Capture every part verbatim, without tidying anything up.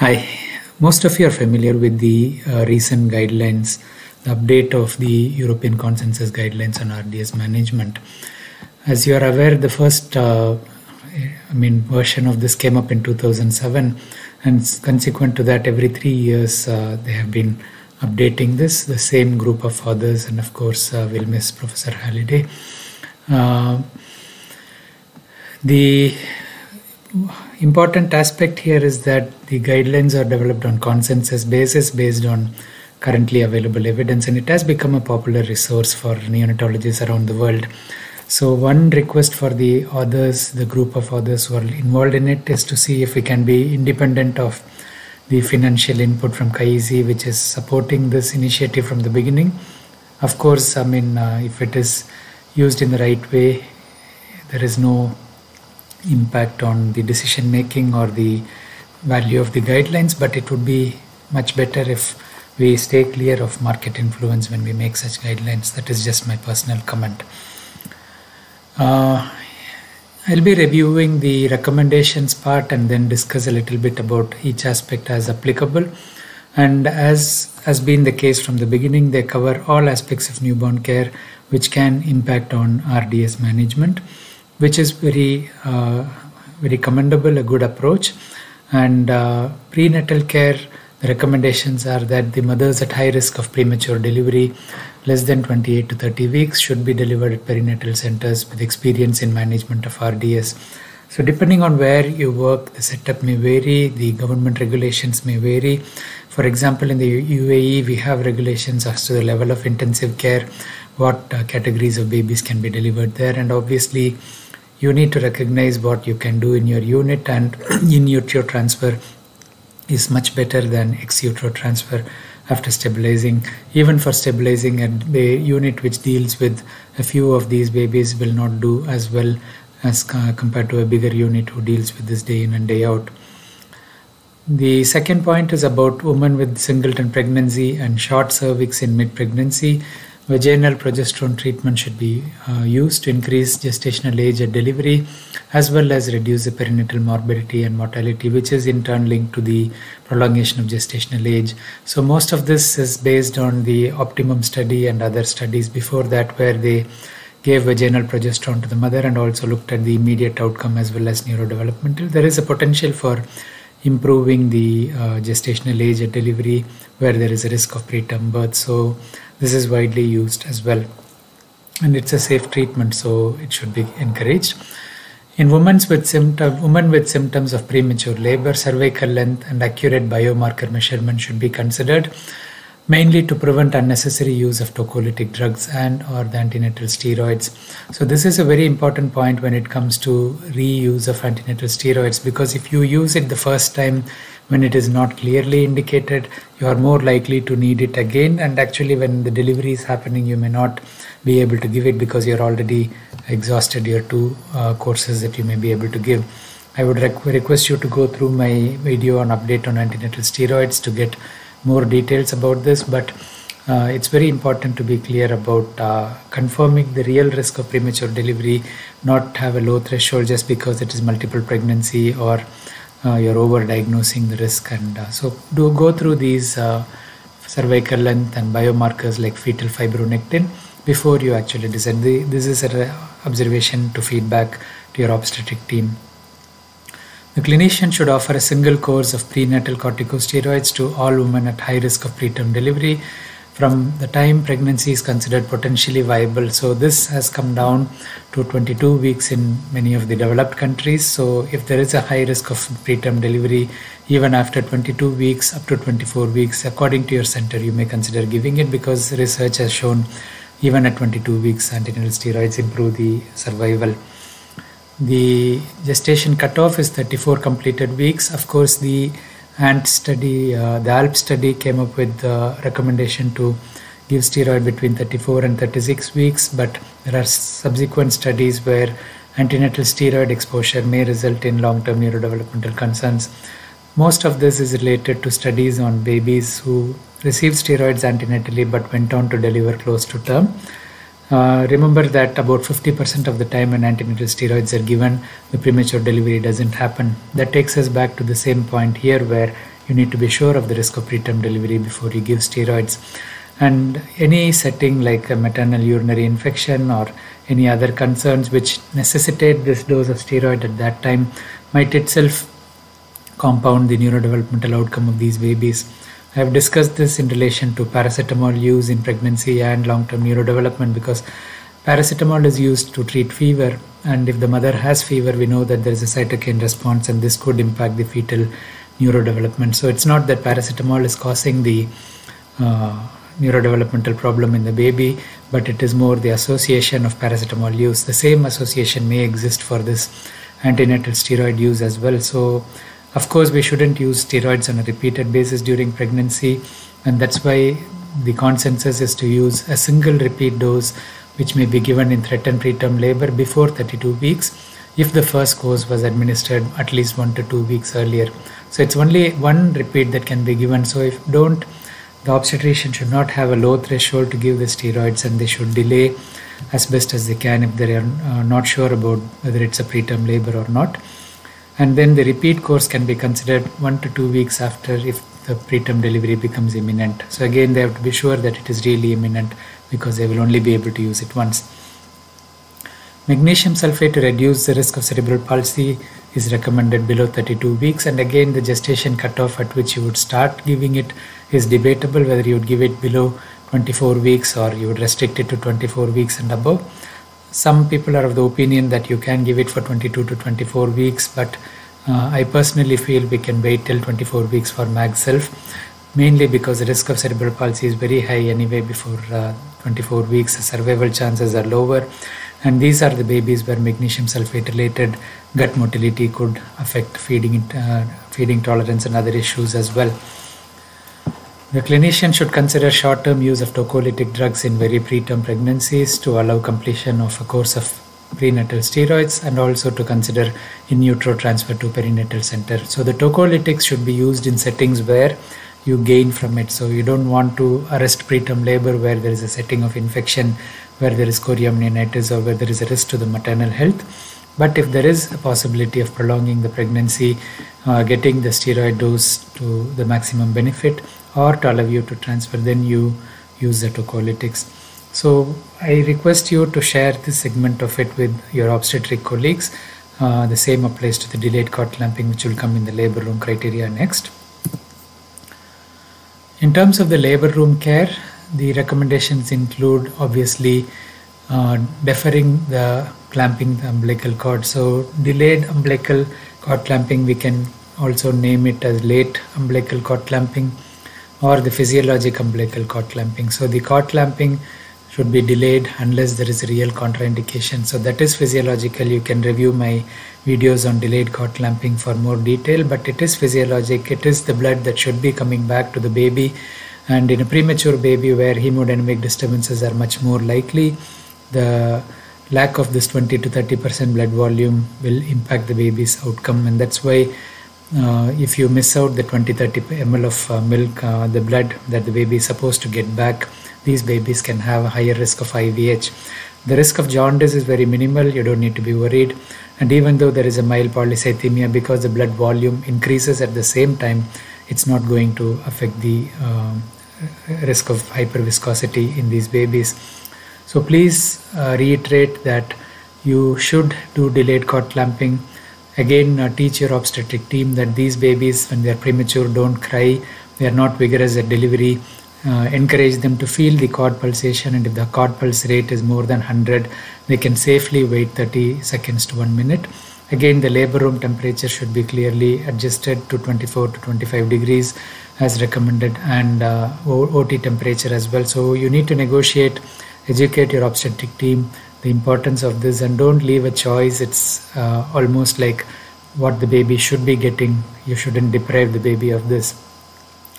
Hi, most of you are familiar with the uh, recent guidelines, the update of the European Consensus Guidelines on R D S Management. As you are aware, the first uh, I mean, version of this came up in two thousand seven, and consequent to that, every three years uh, they have been updating this, the same group of authors, and of course uh, we'll miss Professor Halliday. Uh, the important aspect here is that the guidelines are developed on consensus basis based on currently available evidence, and it has become a popular resource for neonatologists around the world. So one request for the authors, the group of authors who are involved in it, is to see if we can be independent of the financial input from Kaizi, which is supporting this initiative from the beginning. Of course, I mean, uh, if it is used in the right way, there is no impact on the decision making or the value of the guidelines, but it would be much better if we stay clear of market influence when we make such guidelines. That is just my personal comment. Uh, I'll be reviewing the recommendations part and then discuss a little bit about each aspect as applicable. And as has been the case from the beginning, they cover all aspects of newborn care which can impact on R D S management, which is very, uh, very commendable, a good approach. And uh, prenatal care, the recommendations are that the mothers at high risk of premature delivery, less than twenty-eight to thirty weeks, should be delivered at perinatal centers with experience in management of R D S. So depending on where you work, the setup may vary, the government regulations may vary. For example, in the U A E, we have regulations as to the level of intensive care, what uh, categories of babies can be delivered there, and obviously you need to recognize what you can do in your unit, and in utero transfer is much better than ex utero transfer after stabilizing. Even for stabilizing, a unit which deals with a few of these babies will not do as well as uh, compared to a bigger unit who deals with this day in and day out. The second point is about women with singleton pregnancy and short cervix in mid-pregnancy. Vaginal progesterone treatment should be uh, used to increase gestational age at delivery, as well as reduce the perinatal morbidity and mortality, which is in turn linked to the prolongation of gestational age. So most of this is based on the Optimum study and other studies before that, where they gave vaginal progesterone to the mother and also looked at the immediate outcome as well as neurodevelopmental. There is a potential for improving the uh, gestational age at delivery where there is a risk of preterm birth. So this is widely used as well, and it's a safe treatment, so it should be encouraged. In women with, symptom, women with symptoms of premature labor, cervical length and accurate biomarker measurement should be considered, mainly to prevent unnecessary use of tocolytic drugs and or the antenatal steroids. So this is a very important point when it comes to reuse of antenatal steroids, because if you use it the first time when it is not clearly indicated, you are more likely to need it again, and actually when the delivery is happening you may not be able to give it because you're already exhausted your two uh, courses that you may be able to give. I would requ request you to go through my video on update on antenatal steroids to get more details about this, but uh, it's very important to be clear about uh, confirming the real risk of premature delivery, not have a low threshold just because it is multiple pregnancy or Uh, you're over diagnosing the risk. And uh, so do go through these uh, cervical length and biomarkers like fetal fibronectin before you actually decide. The, this is an observation to feedback to your obstetric team. The clinician should offer a single course of prenatal corticosteroids to all women at high risk of preterm delivery from the time pregnancy is considered potentially viable. So this has come down to twenty-two weeks in many of the developed countries. So if there is a high risk of preterm delivery, even after twenty-two weeks up to twenty-four weeks, according to your center, you may consider giving it, because research has shown even at twenty-two weeks, antenatal steroids improve the survival. The gestation cutoff is thirty-four completed weeks. Of course, the A L P study, uh, the A L P study came up with the recommendation to give steroid between thirty-four and thirty-six weeks, but there are subsequent studies where antenatal steroid exposure may result in long-term neurodevelopmental concerns. Most of this is related to studies on babies who received steroids antenatally but went on to deliver close to term. Uh, remember that about fifty percent of the time when antenatal steroids are given, the premature delivery doesn't happen. That takes us back to the same point here, where You need to be sure of the risk of preterm delivery before you give steroids. And any setting like a maternal urinary infection or any other concerns which necessitate this dose of steroid at that time might itself compound the neurodevelopmental outcome of these babies. I have discussed this in relation to paracetamol use in pregnancy and long-term neurodevelopment, because paracetamol is used to treat fever, and if the mother has fever, we know that there is a cytokine response and this could impact the fetal neurodevelopment. So it's not that paracetamol is causing the uh, neurodevelopmental problem in the baby, but it is more the association of paracetamol use. The same association may exist for this antenatal steroid use as well. So of course we shouldn't use steroids on a repeated basis during pregnancy, and that's why the consensus is to use a single repeat dose which may be given in threatened preterm labor before thirty-two weeks if the first course was administered at least one to two weeks earlier. So it's only one repeat that can be given. So if don't the obstetrician should not have a low threshold to give the steroids, and they should delay as best as they can if they are uh, not sure about whether it's a preterm labor or not. And then the repeat course can be considered one to two weeks after if the preterm delivery becomes imminent. So again, they have to be sure that it is really imminent, because they will only be able to use it once. Magnesium sulfate to reduce the risk of cerebral palsy is recommended below thirty-two weeks, and again the gestation cutoff at which you would start giving it is debatable, whether you would give it below twenty-four weeks or you would restrict it to twenty-four weeks and above. Some people are of the opinion that you can give it for twenty-two to twenty-four weeks, but uh, I personally feel we can wait till twenty-four weeks for MagSulf, mainly because the risk of cerebral palsy is very high anyway before uh, twenty-four weeks, the survival chances are lower. And these are the babies where magnesium sulfate related gut motility could affect feeding, uh, feeding tolerance and other issues as well. The clinician should consider short-term use of tocolytic drugs in very preterm pregnancies to allow completion of a course of prenatal steroids, and also to consider in utero transfer to perinatal center. So the tocolytics should be used in settings where you gain from it. So you don't want to arrest preterm labor where there is a setting of infection, where there is chorioamnionitis, or where there is a risk to the maternal health. But if there is a possibility of prolonging the pregnancy, uh, getting the steroid dose to the maximum benefit or to allow you to transfer, then you use the tocolytics. So I request you to share this segment of it with your obstetric colleagues. Uh, the same applies to the delayed cord clamping, which will come in the labor room criteria next. In terms of the labor room care, the recommendations include obviously uh, deferring the clamping the umbilical cord. So delayed umbilical cord clamping, we can also name it as late umbilical cord clamping or the physiologic umbilical cord clamping. So the cord clamping should be delayed unless there is a real contraindication. So that is physiological. You can review my videos on delayed cord clamping for more detail, but it is physiologic. It is the blood that should be coming back to the baby, and in a premature baby where hemodynamic disturbances are much more likely, the lack of this twenty to thirty percent blood volume will impact the baby's outcome. And that's why uh, if you miss out the twenty to thirty milliliters of uh, milk, uh, the blood that the baby is supposed to get back, these babies can have a higher risk of I V H. The risk of jaundice is very minimal, you don't need to be worried. And even though there is a mild polycythemia, because the blood volume increases at the same time, it's not going to affect the uh, risk of hyperviscosity in these babies. So please uh, reiterate that you should do delayed cord clamping. Again, uh, teach your obstetric team that these babies, when they are premature, don't cry, they are not vigorous at delivery. Uh, encourage them to feel the cord pulsation, and if the cord pulse rate is more than one hundred, they can safely wait thirty seconds to one minute. Again, the labor room temperature should be clearly adjusted to twenty-four to twenty-five degrees as recommended, and uh, O T temperature as well. So you need to negotiate, educate your obstetric team the importance of this, and don't leave a choice. It's uh, almost like what the baby should be getting. You shouldn't deprive the baby of this.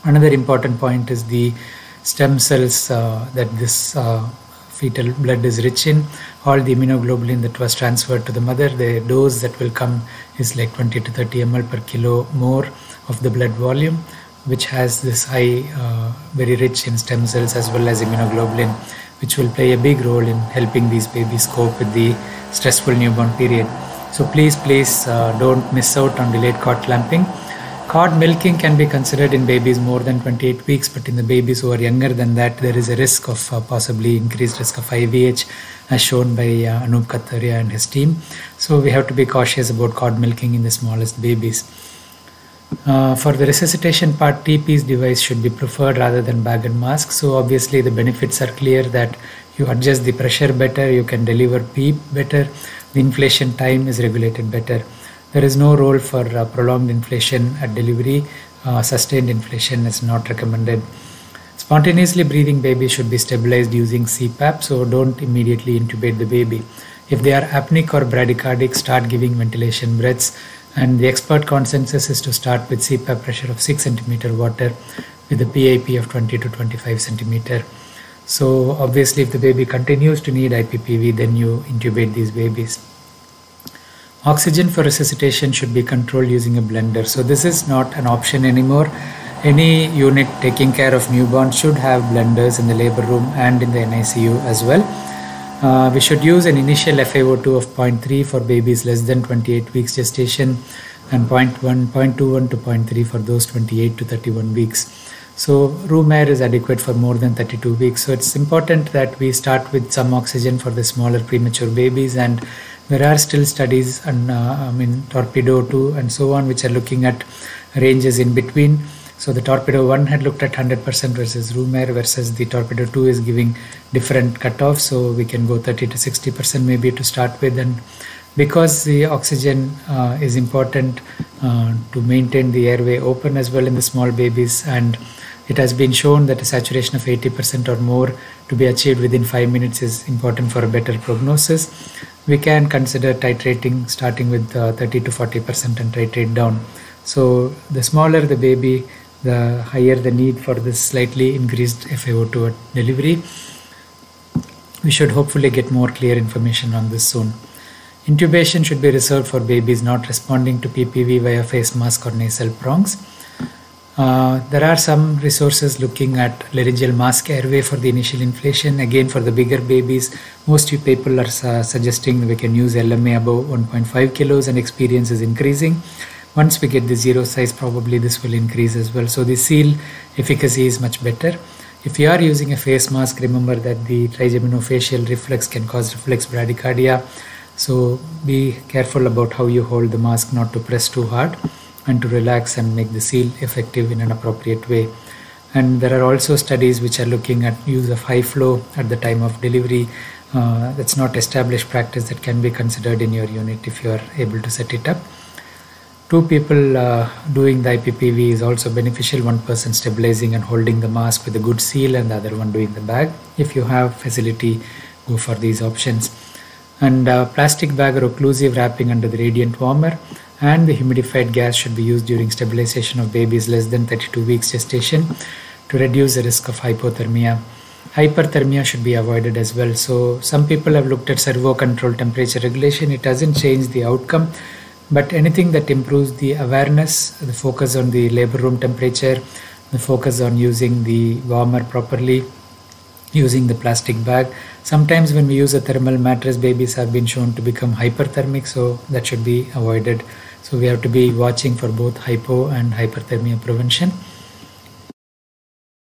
Another important point is the stem cells uh, that this uh, fetal blood is rich in. All the immunoglobulin that was transferred to the mother, the dose that will come is like twenty to thirty milliliters per kilo more of the blood volume, which has this high, uh, very rich in stem cells as well as immunoglobulin, which will play a big role in helping these babies cope with the stressful newborn period. So please, please uh, don't miss out on delayed cord clamping. Cod milking can be considered in babies more than twenty-eight weeks, but in the babies who are younger than that, there is a risk of uh, possibly increased risk of I V H, as shown by uh, Anup Kathuria and his team. So we have to be cautious about cod milking in the smallest babies. Uh, for the resuscitation part, T P's device should be preferred rather than bag and mask. So obviously the benefits are clear that you adjust the pressure better, you can deliver PEEP better, the inflation time is regulated better. There is no role for uh, prolonged inflation at delivery. Uh, sustained inflation is not recommended. Spontaneously breathing babies should be stabilized using C PAP, so don't immediately intubate the baby. If they are apneic or bradycardic, start giving ventilation breaths, and the expert consensus is to start with C PAP pressure of six centimeters water with a P I P of twenty to twenty-five centimeters. So obviously if the baby continues to need I P P V, then you intubate these babies. Oxygen for resuscitation should be controlled using a blender. So this is not an option anymore. Any unit taking care of newborns should have blenders in the labor room and in the N I C U as well. Uh, we should use an initial F i O two of zero point three for babies less than twenty-eight weeks gestation, and zero point one, zero point two one to zero point three for those twenty-eight to thirty-one weeks. So room air is adequate for more than thirty-two weeks. So it's important that we start with some oxygen for the smaller premature babies, and there are still studies on uh, I mean, torpedo two and so on, which are looking at ranges in between. So the torpedo one had looked at one hundred percent versus room air, versus the torpedo two is giving different cutoffs. So we can go thirty to sixty percent maybe to start with. And because the oxygen uh, is important uh, to maintain the airway open as well in the small babies, and it has been shown that a saturation of eighty percent or more to be achieved within five minutes is important for a better prognosis, we can consider titrating, starting with uh, thirty to forty percent and titrate down. So the smaller the baby, the higher the need for this slightly increased F i O two at delivery. We should hopefully get more clear information on this soon. Intubation should be reserved for babies not responding to P P V via face mask or nasal prongs. Uh, there are some resources looking at laryngeal mask airway for the initial inflation. Again, for the bigger babies, most people are uh, suggesting we can use L M A above one point five kilos, and experience is increasing. Once we get the zero size, probably this will increase as well. So the seal efficacy is much better. If you are using a face mask, remember that the trigeminofacial reflex can cause reflex bradycardia. So be careful about how you hold the mask, not to press too hard, and to relax and make the seal effective in an appropriate way. And there are also studies which are looking at use of high flow at the time of delivery. Uh, that's not established practice that can be considered in your unit if you are able to set it up. Two people uh, doing the I P P V is also beneficial, one person stabilizing and holding the mask with a good seal, and the other one doing the bag. If you have facility, go for these options. And uh, plastic bag or occlusive wrapping under the radiant warmer, and the humidified gas should be used during stabilization of babies less than thirty-two weeks gestation to reduce the risk of hypothermia. Hyperthermia should be avoided as well. So some people have looked at servo control temperature regulation. It doesn't change the outcome, but anything that improves the awareness, the focus on the labor room temperature, the focus on using the warmer properly, using the plastic bag. Sometimes when we use a thermal mattress, babies have been shown to become hyperthermic, so that should be avoided. So we have to be watching for both hypo and hyperthermia prevention.